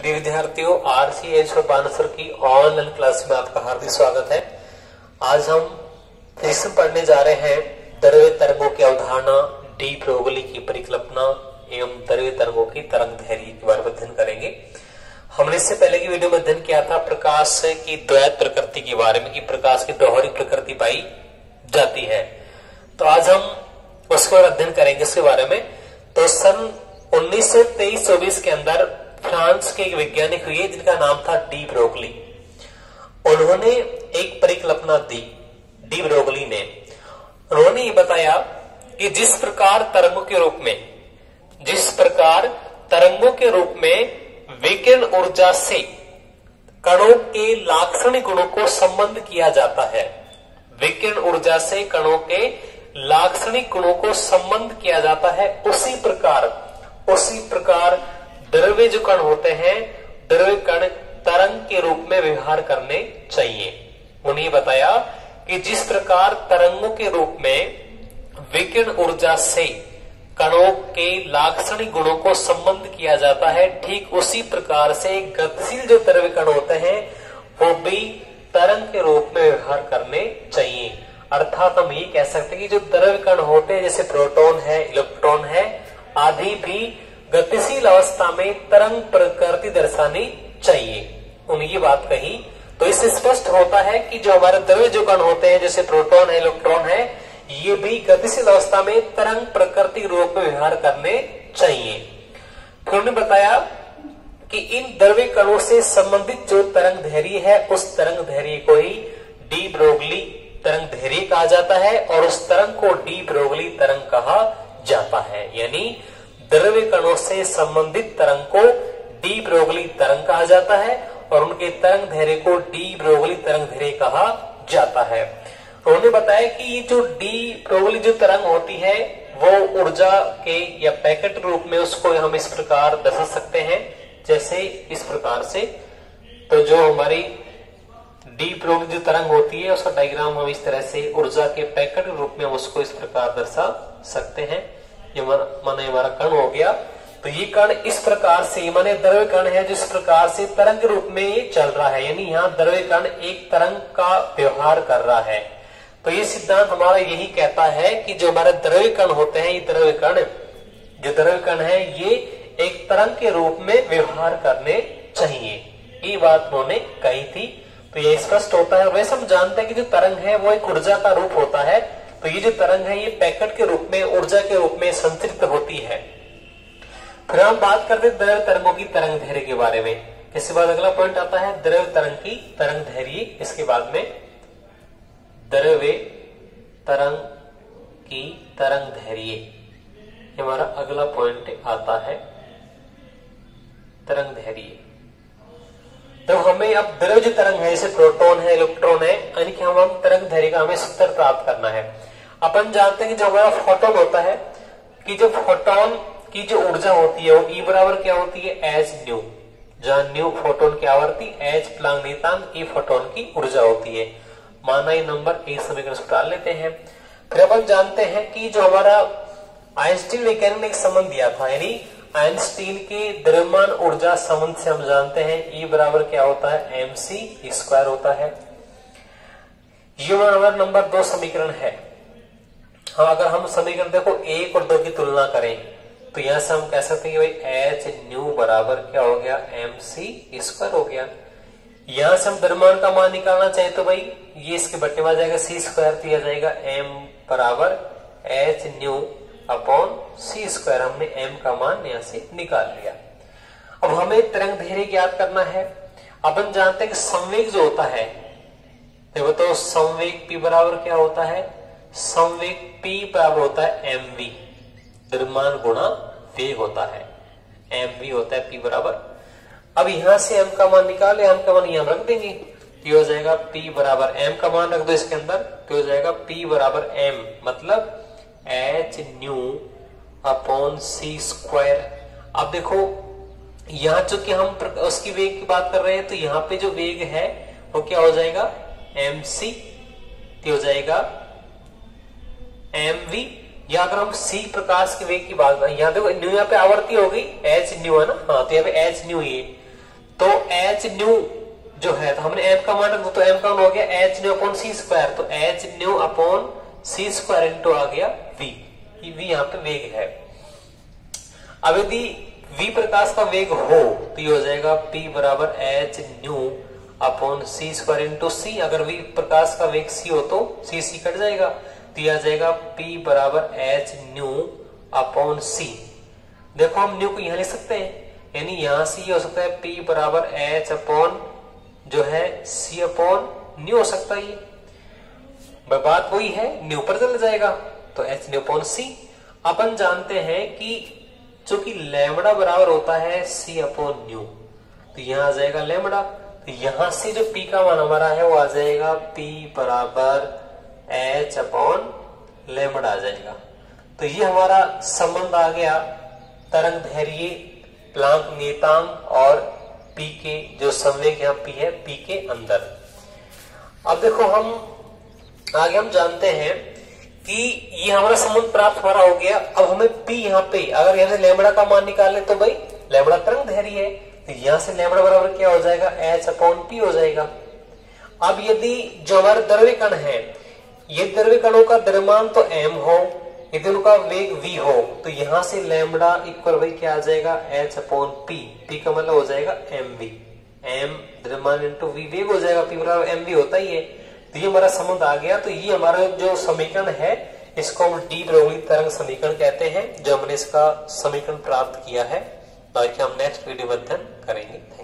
प्रिय विद्यार्थियों, आरसीएच सोपानसर की ऑनलाइन क्लास में आपका हार्दिक स्वागत है। आज हम प्रश्न पढ़ने जा रहे हैं द्रव्य तरंगों की अवधारणा, डी ब्रोगली की परिकल्पना एवं द्रव्य तरंगों की तरंग धैर्य के बारे में अध्ययन करेंगे। हमने इससे पहले की वीडियो में अध्ययन किया था प्रकाश की द्वैत प्रकृति के बारे में कि प्रकाश की दोहरी प्रकृति पाई जाती है, तो आज हम उसके बारे अध्ययन करेंगे इसके बारे में। तो सन 1923-24 के अंदर फ्रांस के एक वैज्ञानिक हुए जिनका नाम था डी ब्रोगली। उन्होंने एक परिकल्पना दी, डी ब्रोगली ने। उन्होंने ये बताया कि जिस प्रकार तरंगों के रूप में विकिरण ऊर्जा से कणों के लाक्षणिक गुणों को संबद्ध किया जाता है, विकिरण ऊर्जा से कणों के लाक्षणिक गुणों को संबद्ध किया जाता है, उसी प्रकार द्रव्य जो कण होते हैं, द्रव्य कण तरंग के रूप में व्यवहार करने चाहिए। उन्हें बताया कि जिस प्रकार तरंगों के रूप में विकिरण ऊर्जा से कणों के लाक्षणिक गुणों को संबद्ध किया जाता है, ठीक उसी प्रकार से गतिशील जो द्रव्य कण होते हैं वो भी तरंग के रूप में व्यवहार करने चाहिए। अर्थात हम ये कह सकते हैं कि जो द्रव्य कण होते हैं जैसे प्रोटॉन है, इलेक्ट्रॉन है आदि भी गतिशील अवस्था में तरंग प्रकृति दर्शानी चाहिए। उन्हें ये बात कही। तो इससे स्पष्ट होता है कि जो हमारे द्रव्य जो कण होते हैं जैसे प्रोटॉन है, इलेक्ट्रॉन है, ये भी गतिशील अवस्था में तरंग प्रकृति के रूप में व्यवहार करने चाहिए। फिर उन्होंने बताया कि इन द्रव्य कणों से संबंधित जो तरंग धैर्य है उस तरंग धैर्य को ही डी ब्रोगली तरंग धैर्य कहा जाता है और उस तरंग को डी ब्रोगली तरंग कहा जाता है। यानी द्रव्य कणों से संबंधित तरंग को डी ब्रोगली तरंग कहा जाता है और उनके तरंग धैर्य को डी ब्रोगली तरंग धैर्य कहा जाता है। उन्होंने बताया कि जो डी ब्रोगली जो तरंग होती है वो ऊर्जा के या पैकेट रूप में उसको हम इस प्रकार दर्शा सकते हैं, जैसे इस प्रकार से। तो जो हमारी डी ब्रोगली जो तरंग होती है उसका डायग्राम हम इस तरह से ऊर्जा के पैकेट रूप में उसको इस प्रकार दर्शा सकते हैं। ये माने हमारा कण हो गया। तो ये कण इस प्रकार से माने द्रव्य कण है जिस प्रकार से तरंग रूप में ये चल रहा है, यानी यहाँ द्रव्य कण एक तरंग का व्यवहार कर रहा है। तो ये सिद्धांत हमारा यही कहता है कि जो हमारे द्रव्य कण होते हैं, ये द्रव्य कण है ये एक तरंग के रूप में व्यवहार करने चाहिए। ये बात उन्होंने कही थी। तो ये स्पष्ट होता है। वैसे हम जानते हैं कि जो तरंग है वो एक ऊर्जा का रूप होता है। तो ये जो तरंग है ये पैकेट के रूप में, ऊर्जा के रूप में संचरित होती है। फिर हम बात करते हैं द्रव्य तरंगों की तरंग धैर्य के बारे में। इसके बाद अगला पॉइंट आता है द्रव्य तरंग की तरंग धैर्य। इसके बाद में द्रव्य तरंग की तरंग धैर्य हमारा अगला पॉइंट आता है तरंग धैर्य। तो हमें अब द्रव्य जो तरंग है जैसे प्रोटॉन है, इलेक्ट्रॉन है, यानी कि हम तरंग धैर्य का हमें सूत्र प्राप्त करना है। अपन जानते हैं कि जो हमारा फोटोन होता है कि जो फोटोन की जो ऊर्जा होती है वो E बराबर क्या होती है एच न्यू, जहां न्यू फोटोन की आवृत्ति, एच प्लांक नियतांक, ये फोटोन की ऊर्जा होती है। माना ये नंबर एक समीकरण से डाल लेते हैं। फिर अपन जानते हैं कि जो हमारा आइंस्टीन वैज्ञानिक ने एक संबंध दिया था, यानी आइंस्टीन के द्रव्यमान ऊर्जा संबंध से हम जानते हैं E बराबर क्या होता है mc स्क्वायर होता है। ये हमारा नंबर 2 समीकरण है। हाँ, अगर हम समीकरण देखो 1 और 2 की तुलना करें तो यहां से हम कह सकते हैं कि भाई h न्यू बराबर क्या हो गया mc स्क्वायर हो गया। यहां से हम द्रव्यमान का मान निकालना चाहिए तो भाई ये इसके बट्टे में आ जाएगा c स्क्वायर, तो यह जाएगा m बराबर h nu upon C square. हमने एम का मान यहां से निकाल लिया। अब हमें तरंग धैर्य ज्ञात करना है। अपन जानते हैं कि संवेग जो होता है, देखो तो संवेग पी बराबर क्या होता है, संवेग पी बराबर होता है एम वी, द्रव्यमान गुणा वेग होता है, एम वी होता है पी बराबर। अब यहां से एम का मान निकाले, एम का मान यहां रख देंगे तो हो जाएगा पी बराबर एम का मान रख दो इसके अंदर तो हो जाएगा पी बराबर एम, मतलब H nu upon C square. अब देखो यहाँ चूंकि हम उसकी वेग की बात कर रहे हैं तो यहाँ पे जो वेग है वो क्या हो जाएगा एम सी, हो जाएगा एम वी। या अगर हम सी प्रकाश के वेग की बात करें, यहाँ देखो न्यू यहाँ पे आवर्ती हो गई एच न्यू है ना, हाँ तो यहाँ पे एच न्यू ये तो एच न्यू जो है, तो हमने m का मान, तो m का मान हो गया H nu upon C square, तो H nu upon C square into आ गया v। v यहाँ पे वेग है। अब यदि v प्रकाश का वेग हो तो ये हो जाएगा p बराबर H nu upon C square into C. अगर v प्रकाश का वेग c हो तो c c कट जाएगा, दिया जाएगा p बराबर एच न्यू अपॉन सी। देखो हम न्यू को यहाँ ले सकते हैं, यानी यहां से ये हो सकता है p बराबर एच अपॉन जो है c अपॉन न्यू हो सकता है, ये बात वही है, न्यू पर चल जाएगा तो h न्यू अपॉन c। अपन जानते हैं कि चूंकि लैम्बडा बराबर होता है c अपॉन न्यू, तो यहां आ जाएगा लैम्बडा, तो यहां से जो p का मान हमारा है वो आ जाएगा p बराबर h अपॉन लैम्बडा आ जाएगा। तो ये हमारा संबंध आ गया तरंग धैर्य, प्लांक नियतांक और पी के जो संवेग यहाँ पी है, पी के अंदर। अब देखो हम आगे हम जानते हैं कि ये हमारा संबंध प्राप्त हमारा हो गया। अब हमें पी यहाँ पे अगर यहाँ से लैम्बडा का मान निकाले तो भाई लैम्बडा तरंग धैर्य है, तो यहाँ से लैम्बडा बराबर क्या हो जाएगा एच अपॉन पी हो जाएगा। अब यदि जो हमारे द्रव्यकण है, ये द्रव्यकणों का द्रव्यमान तो एम हो, यदि उनका वेग v हो तो यहाँ से लैम्बडा इक्वल भाई क्या आ जाएगा h अपॉन p। p का मतलब हो जाएगा mv, m द्रव्यमान इंटू v वेग हो जाएगा, p बराबर mv होता ही है। तो ये हमारा संबंध आ गया। तो ये हमारा जो समीकरण है इसको हम डी ब्रोगली तरंग समीकरण कहते हैं, जो हमने इसका समीकरण प्राप्त किया है। बाकी हम नेक्स्ट वीडियो अध्ययन करेंगे।